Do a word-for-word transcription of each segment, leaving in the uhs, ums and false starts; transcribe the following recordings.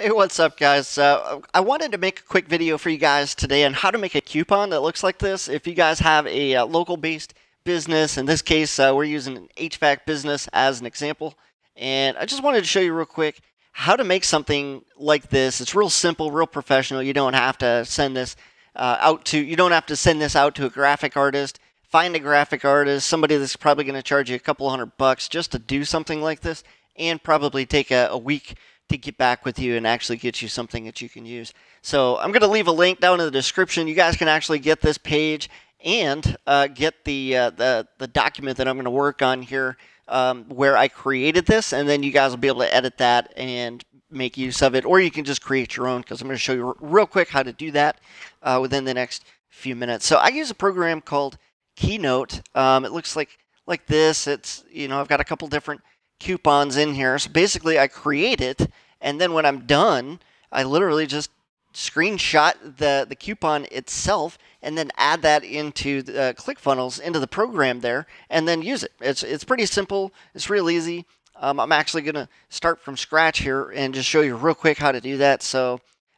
Hey, what's up, guys? Uh, I wanted to make a quick video for you guys today on how to make a coupon that looks like this. If you guys have a uh, local-based business, in this case, uh, we're using an H V A C business as an example. And I just wanted to show you real quick how to make something like this. It's real simple, real professional. You don't have to send this uh, out to, you don't have to send this out to a graphic artist. Find a graphic artist, somebody that's probably going to charge you a couple hundred bucks just to do something like this, and probably take a, a week to get back with you and actually get you something that you can use. So I'm going to leave a link down in the description. You guys can actually get this page and uh, get the, uh, the the document that I'm going to work on here um, where I created this, and then you guys will be able to edit that and make use of it, or you can just create your own, because I'm going to show you real quick how to do that uh, within the next few minutes. So I use a program called Keynote. Um, it looks like like this. It's, you know, I've got a couple different coupons in here. So basically I create it, and then when I'm done, I literally just screenshot the, the coupon itself and then add that into the uh, ClickFunnels, into the program there, and then use it. It's, it's pretty simple. It's real easy. Um, I'm actually going to start from scratch here and just show you real quick how to do that. So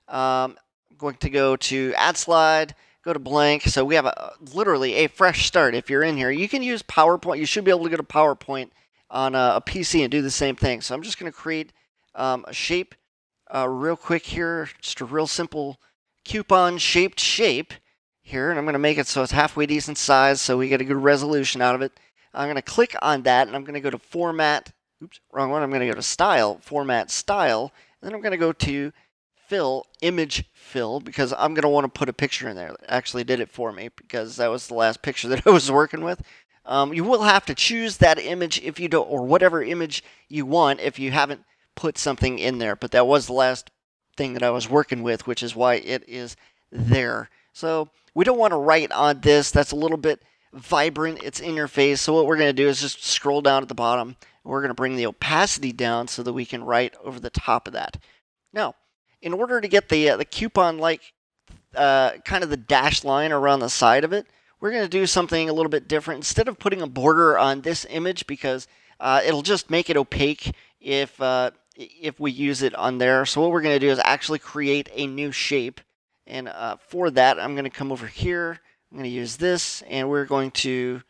um, I'm going to go to Add Slide, go to blank. So we have a, literally a fresh start. If you're in here, you can use PowerPoint. You should be able to go to PowerPoint on a, a P C and do the same thing. So I'm just going to create um, a shape uh, real quick here, just a real simple coupon shaped shape here. And I'm going to make it so it's halfway decent size, so we get a good resolution out of it. I'm going to click on that, and I'm going to go to Format. Oops, wrong one. I'm going to go to Style, Format, Style. And then I'm going to go to Fill, Image Fill, because I'm going to want to put a picture in there. It actually did it for me, because that was the last picture that I was working with. Um, you will have to choose that image if you don't, or whatever image you want if you haven't put something in there. But that was the last thing that I was working with, which is why it is there. So we don't want to write on this. That's a little bit vibrant. It's in your face. So what we're going to do is just scroll down at the bottom. We're going to bring the opacity down so that we can write over the top of that. Now, in order to get the, uh, the coupon-like uh, kind of the dashed line around the side of it, we're going to do something a little bit different. Instead of putting a border on this image, because uh, it'll just make it opaque if, uh, if we use it on there. So what we're going to do is actually create a new shape. And uh, for that, I'm going to come over here. I'm going to use this, and we're going to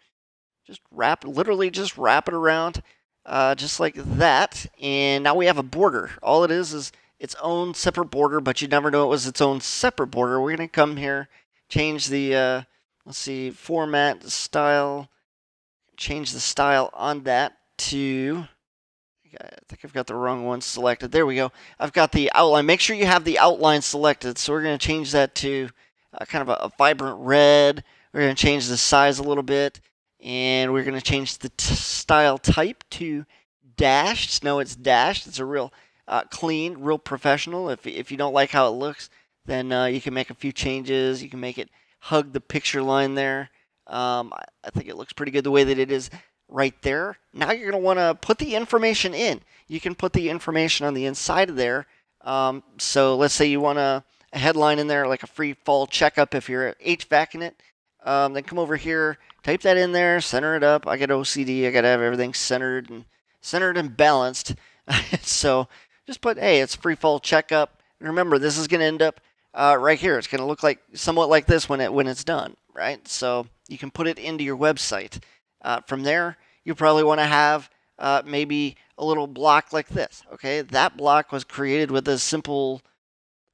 just wrap, literally just wrap it around uh, just like that. And now we have a border. All it is is its own separate border, but you never know it was its own separate border. We're going to come here, change the... Uh, Let's see, format, style, change the style on that to, I think I've got the wrong one selected. There we go. I've got the outline. Make sure you have the outline selected. So we're going to change that to uh, kind of a, a vibrant red. We're going to change the size a little bit. And we're going to change the t style type to dashed. No, it's dashed. It's a real uh, clean, real professional. If, if you don't like how it looks, then uh, you can make a few changes. You can make it hug the picture line there. Um, I think it looks pretty good the way that it is right there. Now you're going to want to put the information in. You can put the information on the inside of there. Um, so let's say you want a, a headline in there, like a free fall checkup if you're H V A C in it. Um, then come over here, type that in there, center it up. I got O C D. I got to have everything centered and centered and balanced. So just put, hey, it's free fall checkup. And remember, this is going to end up Uh, right here. It's going to look like somewhat like this when it when it's done, right? So you can put it into your website. Uh, from there, you probably want to have uh, maybe a little block like this. Okay, that block was created with this simple.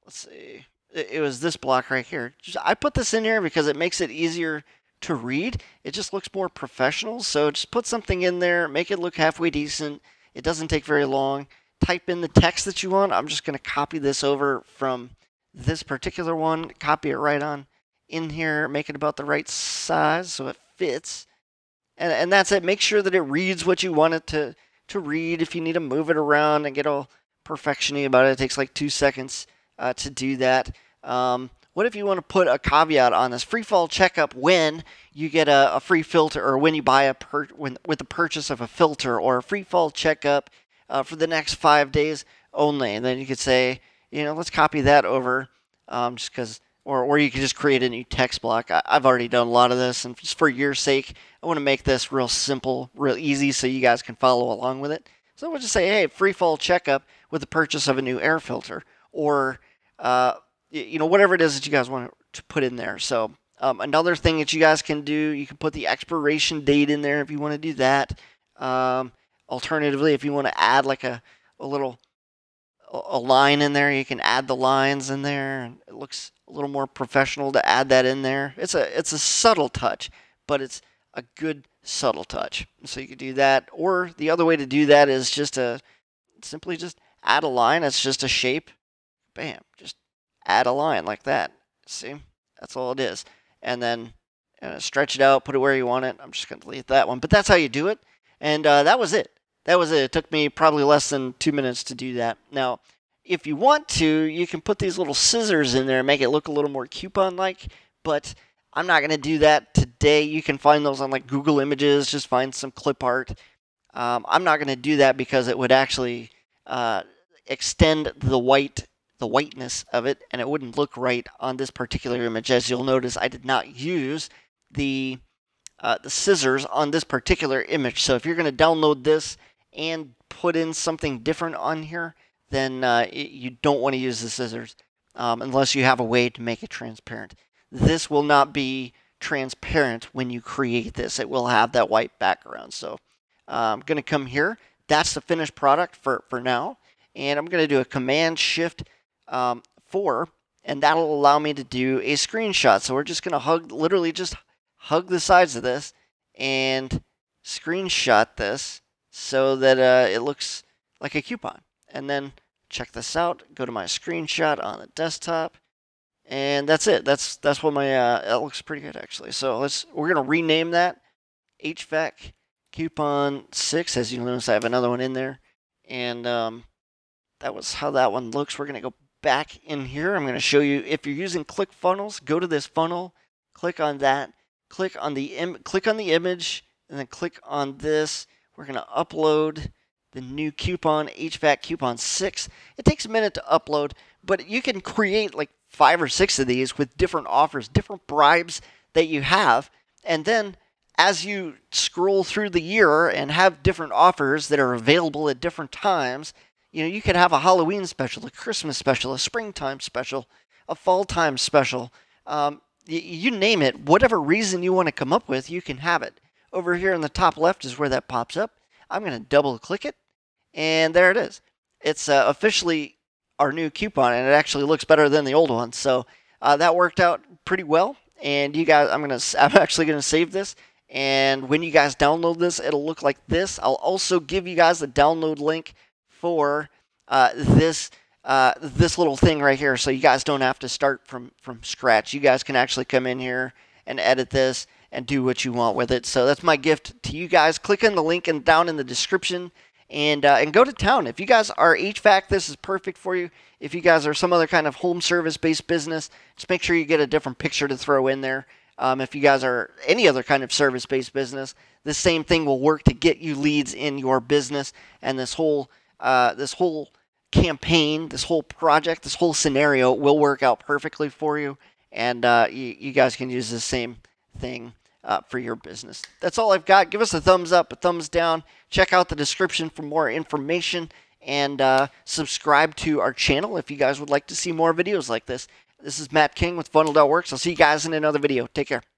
Let's see, it, it was this block right here. Just, I put this in here because it makes it easier to read. It just looks more professional. So just put something in there, make it look halfway decent. It doesn't take very long. Type in the text that you want. I'm just going to copy this over from this particular one, copy it right on in here, make it about the right size so it fits. And, and that's it. Make sure that it reads what you want it to, to read. If you need to move it around and get all perfectiony about it, it takes like two seconds uh, to do that. Um, what if you want to put a caveat on this? Free fall checkup when you get a, a free filter, or when you buy a per when, with the purchase of a filter, or a free fall checkup uh, for the next five days only. And then you could say, you know, let's copy that over, um, just because, or, or you can just create a new text block. I, I've already done a lot of this, and just for your sake, I want to make this real simple, real easy, so you guys can follow along with it. So we'll just say, hey, free fall checkup with the purchase of a new air filter, or uh, you know, whatever it is that you guys want to put in there. So um, another thing that you guys can do, you can put the expiration date in there if you want to do that. Um, alternatively, if you want to add like a, a little a line in there, you can add the lines in there, and it looks a little more professional to add that in there. It's a it's a subtle touch, but it's a good subtle touch. So you could do that, or the other way to do that is just a simply just add a line. It's just a shape. Bam, just add a line like that. See, that's all it is. And then uh, stretch it out, put it where you want it. I'm just going to delete that one, but that's how you do it. And uh, that was it. That was it. It took me probably less than two minutes to do that. Now, if you want to, you can put these little scissors in there and make it look a little more coupon-like, but I'm not going to do that today. You can find those on like Google Images, just find some clip art. Um, I'm not going to do that because it would actually uh, extend the white, the whiteness of it, and it wouldn't look right on this particular image. As you'll notice, I did not use the, uh, the scissors on this particular image. So if you're going to download this and put in something different on here, then uh, it, you don't want to use the scissors um, unless you have a way to make it transparent. This will not be transparent when you create this. It will have that white background. So uh, I'm going to come here. That's the finished product for, for now. And I'm going to do a Command Shift um, four, and that'll allow me to do a screenshot. So we're just going to hug, literally just hug the sides of this and screenshot this so that uh, it looks like a coupon. And then check this out, go to my screenshot on the desktop, and that's it. That's that's what my, uh, that looks pretty good actually. So let's, we're gonna rename that H V A C coupon six, as you notice I have another one in there. And um, that was how that one looks. We're gonna go back in here. I'm gonna show you, if you're using ClickFunnels, go to this funnel, click on that, click on the, im click on the image, and then click on this. We're gonna upload the new coupon, H V A C coupon six. It takes a minute to upload, but you can create like five or six of these with different offers, different bribes that you have. And then as you scroll through the year and have different offers that are available at different times, you know, you could have a Halloween special, a Christmas special, a springtime special, a fall time special. Um, you, you name it, whatever reason you want to come up with, you can have it. Over here in the top left is where that pops up. I'm going to double click it. And there it is. It's uh, officially our new coupon, and it actually looks better than the old one. So uh, that worked out pretty well. And you guys, I'm gonna, I'm actually gonna save this. And when you guys download this, it'll look like this. I'll also give you guys the download link for uh, this uh, this little thing right here, so you guys don't have to start from from scratch. You guys can actually come in here and edit this and do what you want with it. So that's my gift to you guys. Click on the link and down in the description. And, uh, and go to town. If you guys are H V A C, this is perfect for you. If you guys are some other kind of home service-based business, just make sure you get a different picture to throw in there. Um, if you guys are any other kind of service-based business, the same thing will work to get you leads in your business. And this whole, uh, this whole campaign, this whole project, this whole scenario will work out perfectly for you. And uh, you, you guys can use the same thing Uh, for your business. That's all I've got. Give us a thumbs up, a thumbs down. Check out the description for more information, and uh, subscribe to our channel if you guys would like to see more videos like this. This is Matt King with funnel dot works. I'll see you guys in another video. Take care.